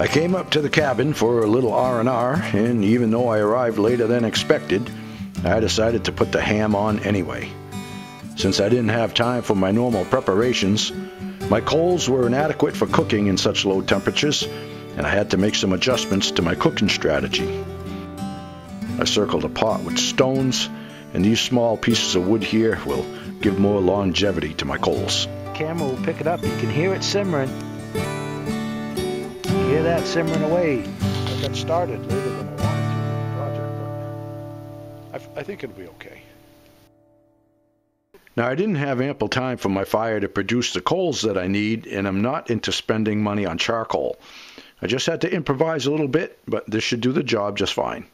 I came up to the cabin for a little R&R, and even though I arrived later than expected, I decided to put the ham on anyway. Since I didn't have time for my normal preparations, my coals were inadequate for cooking in such low temperatures, and I had to make some adjustments to my cooking strategy. I circled a pot with stones, and these small pieces of wood here will give more longevity to my coals. The camera will pick it up. You can hear it simmering. You hear that simmering away. I got started later than I wanted to with the project, but I think it'll be okay. Now, I didn't have ample time for my fire to produce the coals that I need, and I'm not into spending money on charcoal. I just had to improvise a little bit, but this should do the job just fine.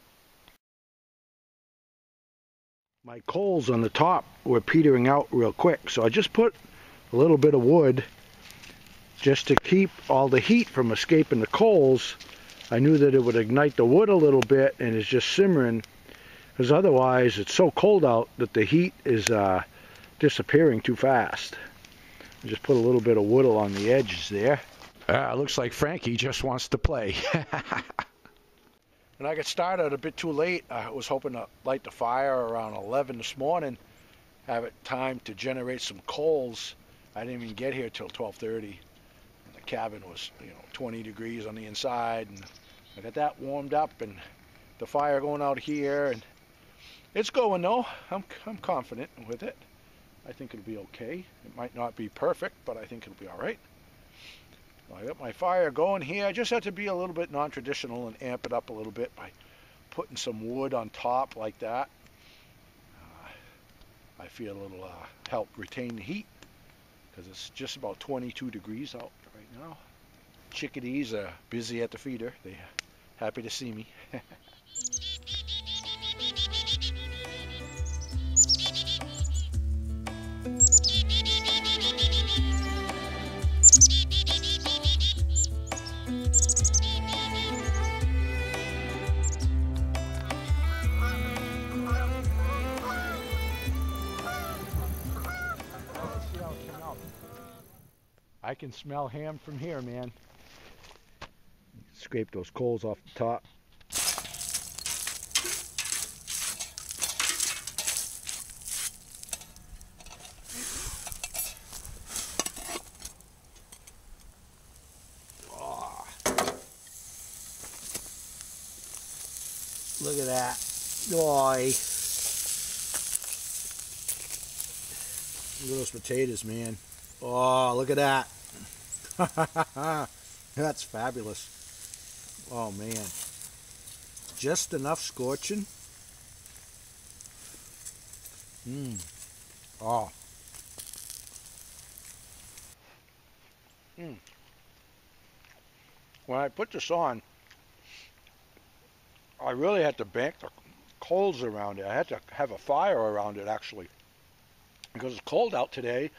My coals on the top were petering out real quick, so I just put a little bit of wood just to keep all the heat from escaping the coals. I knew that it would ignite the wood a little bit, and it's just simmering, because otherwise it's so cold out that the heat is disappearing too fast. I just put a little bit of wood on the edges there. Looks like Frankie just wants to play. And I got started a bit too late. I was hoping to light the fire around 11 this morning, have it time to generate some coals. I didn't even get here till 12:30. The cabin was, 20 degrees on the inside, and I got that warmed up and the fire going out here, and it's going though. I'm confident with it. I think it'll be okay. It might not be perfect, but I think it'll be all right. I got my fire going here. I just had to be a little bit non-traditional and amp it up a little bit by putting some wood on top like that. I feel it'll help retain the heat, because it's just about 22 degrees out right now. Chickadees are busy at the feeder. They're happy to see me. I can smell ham from here, man. Scrape those coals off the top. Oh. Look at that. Boy. Look at those potatoes, man. Oh, look at that. That's fabulous. Oh man, just enough scorching. Oh. When I put this on, I really had to bank the coals around it. I had to have a fire around it actually, because it's cold out today.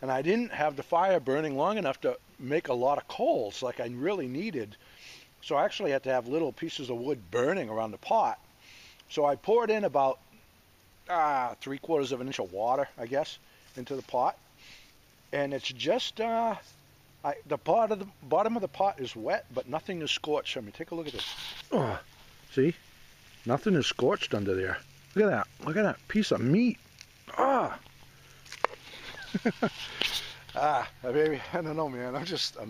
And I didn't have the fire burning long enough to make a lot of coals like I really needed. So I actually had to have little pieces of wood burning around the pot. So I poured in about 3/4 of an inch of water, I guess, into the pot. And it's just, the bottom of the pot is wet, but nothing is scorched. I mean, take a look at this. Oh, see? Nothing is scorched under there. Look at that. Look at that piece of meat. Ah! Baby, I don't know, man. I'm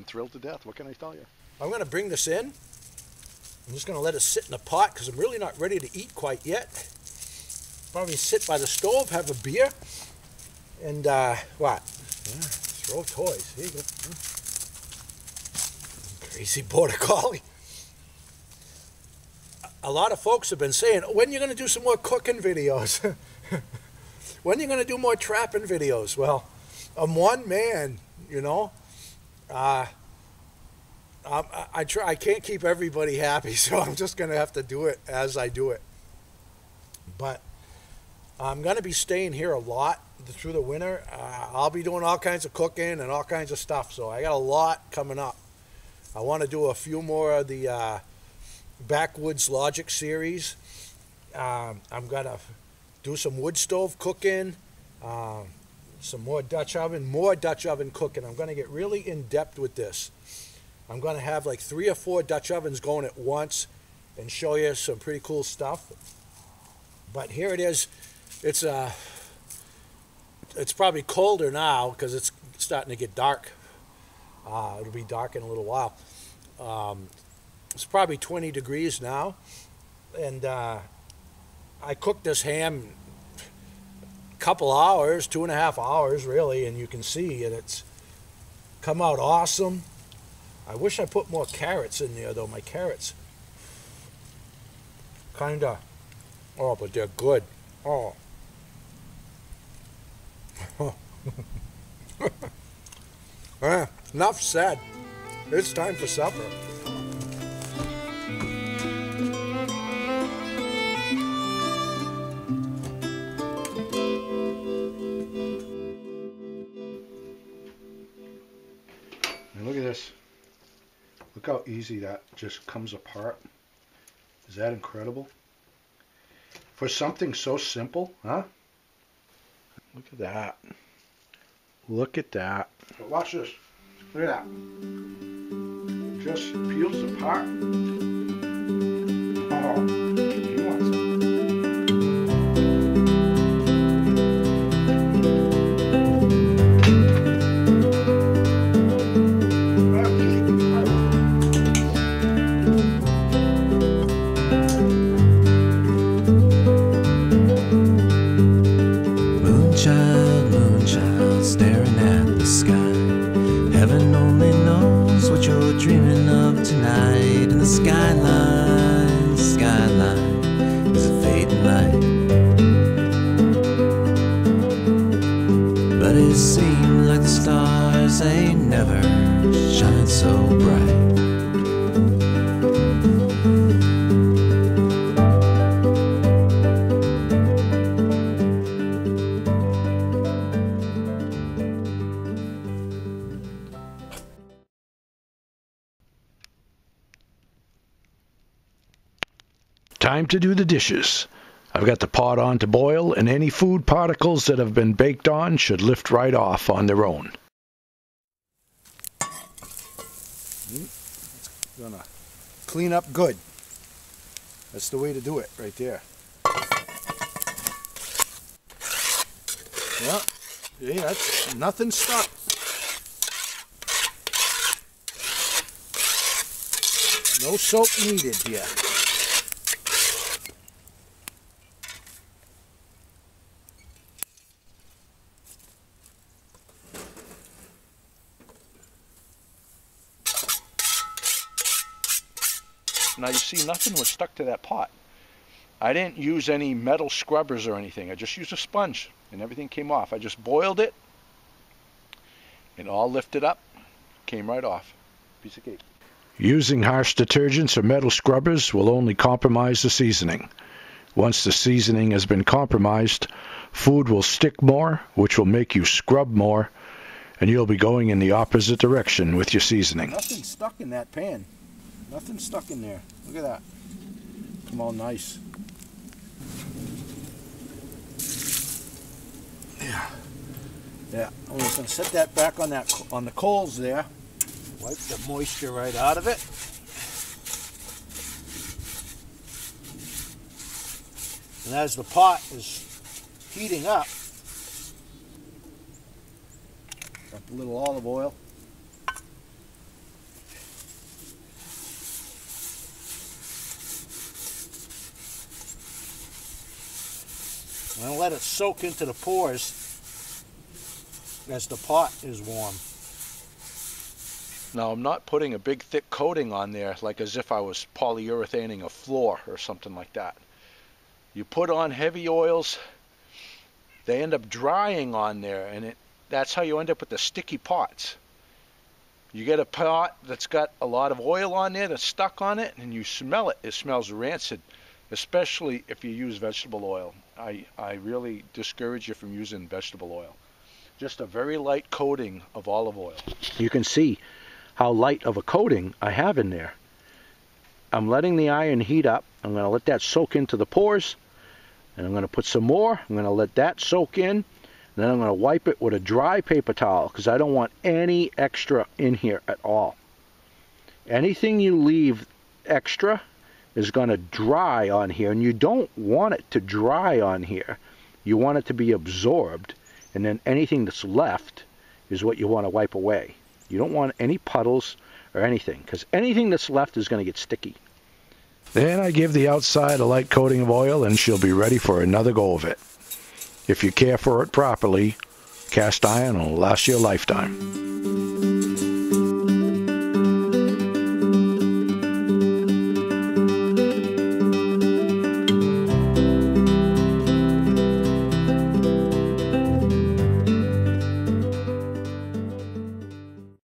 thrilled to death. What can I tell you? I'm going to bring this in. I'm just going to let it sit in the pot, because I'm really not ready to eat quite yet. Probably sit by the stove, have a beer, and what? Yeah, throw toys. Here you go. Crazy border collie. A lot of folks have been saying, when are you going to do some more cooking videos? When are you going to do more trapping videos? Well, I'm one man, I can't keep everybody happy, so I'm just going to have to do it as I do it. But I'm going to be staying here a lot through the winter. I'll be doing all kinds of cooking and all kinds of stuff, so I got a lot coming up. I want to do a few more of the Backwoods Logic series. I'm going to do some wood stove cooking, some more Dutch oven cooking. I'm going to get really in depth with this. I'm going to have like 3 or 4 Dutch ovens going at once and show you some pretty cool stuff. But here it is. It's probably colder now because it's starting to get dark. It'll be dark in a little while. It's probably 20 degrees now. And I cooked this ham a couple hours, 2.5 hours really, and you can see and it's come out awesome. I wish I put more carrots in there though. My carrots kinda, oh, but they're good. Oh. Enough said. It's time for supper. And look at this. Look how easy that just comes apart. Is that incredible? For something so simple, huh? Look at that. Look at that. But watch this. Look at that. It just peels apart. Oh. Time to do the dishes. I've got the pot on to boil, and any food particles that have been baked on should lift right off on their own. It's gonna clean up good. That's the way to do it right there. Well, yeah, that's nothing stuck. No soap needed here. Now you see nothing was stuck to that pot. I didn't use any metal scrubbers or anything. I just used a sponge and everything came off. I just boiled it and all lifted up, came right off. Piece of cake. Using harsh detergents or metal scrubbers will only compromise the seasoning. Once the seasoning has been compromised, food will stick more, which will make you scrub more, and you'll be going in the opposite direction with your seasoning. Nothing stuck in that pan. Nothing stuck in there. Look at that. Come all nice. Yeah. Yeah. I'm just gonna set that back on that on the coals there. Wipe the moisture right out of it. And as the pot is heating up, drop a little olive oil. I'm going to let it soak into the pores as the pot is warm. Now I'm not putting a big thick coating on there like as if I was polyurethaning a floor or something like that. You put on heavy oils, they end up drying on there, and that's how you end up with the sticky pots. You get a pot that's got a lot of oil on there that's stuck on it, and you smell it. It smells rancid. Especially if you use vegetable oil. I really discourage you from using vegetable oil. Just a very light coating of olive oil. You can see how light of a coating I have in there. I'm letting the iron heat up. I'm going to let that soak into the pores, and I'm going to put some more. I'm going to let that soak in, and then I'm going to wipe it with a dry paper towel because I don't want any extra in here at all. anything you leave extra is going to dry on here, and you don't want it to dry on here. You want it to be absorbed, and then anything that's left is what you want to wipe away. You don't want any puddles or anything, because anything that's left is going to get sticky. Then I give the outside a light coating of oil, and she'll be ready for another go of it. If you care for it properly, cast iron will last you a lifetime.